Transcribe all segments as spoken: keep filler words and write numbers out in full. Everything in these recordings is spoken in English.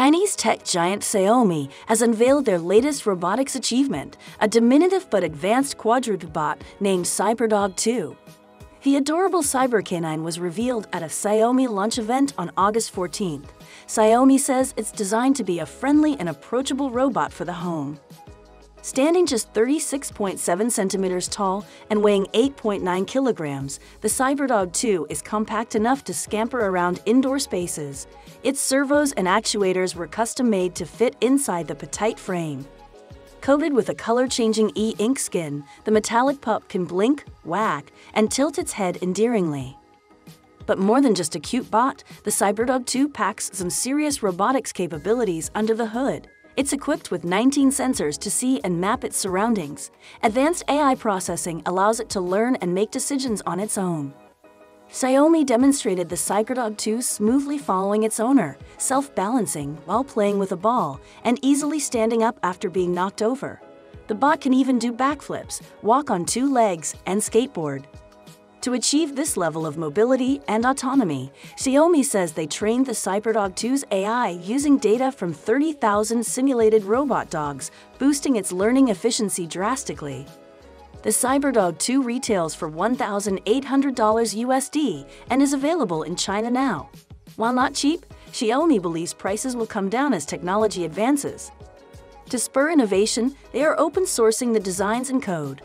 Chinese tech giant Xiaomi has unveiled their latest robotics achievement, a diminutive but advanced quadruped bot named CyberDog two. The adorable cyber canine was revealed at a Xiaomi launch event on August fourteenth. Xiaomi says it's designed to be a friendly and approachable robot for the home. Standing just thirty-six point seven centimeters tall and weighing eight point nine kilograms, the CyberDog two is compact enough to scamper around indoor spaces. Its servos and actuators were custom-made to fit inside the petite frame. Coated with a color-changing e-ink skin, the metallic pup can blink, wag, and tilt its head endearingly. But more than just a cute bot, the CyberDog two packs some serious robotics capabilities under the hood. It's equipped with nineteen sensors to see and map its surroundings. Advanced A I processing allows it to learn and make decisions on its own. Xiaomi demonstrated the CyberDog two smoothly following its owner, self-balancing while playing with a ball, and easily standing up after being knocked over. The bot can even do backflips, walk on two legs, and skateboard. To achieve this level of mobility and autonomy, Xiaomi says they trained the CyberDog two's A I using data from thirty thousand simulated robot dogs, boosting its learning efficiency drastically. The CyberDog two retails for one thousand eight hundred dollars U S D and is available in China now. While not cheap, Xiaomi believes prices will come down as technology advances. To spur innovation, they are open sourcing the designs and code.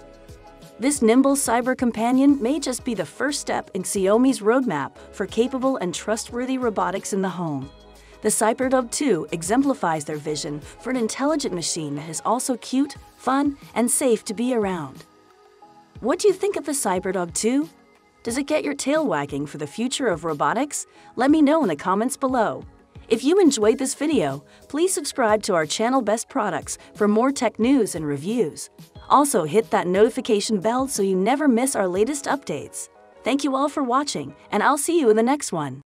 This nimble cyber companion may just be the first step in Xiaomi's roadmap for capable and trustworthy robotics in the home. The CyberDog two exemplifies their vision for an intelligent machine that is also cute, fun, and safe to be around. What do you think of the CyberDog two? Does it get your tail wagging for the future of robotics? Let me know in the comments below. If you enjoyed this video, please subscribe to our channel Best Products for more tech news and reviews. Also, hit that notification bell so you never miss our latest updates. Thank you all for watching, and I'll see you in the next one.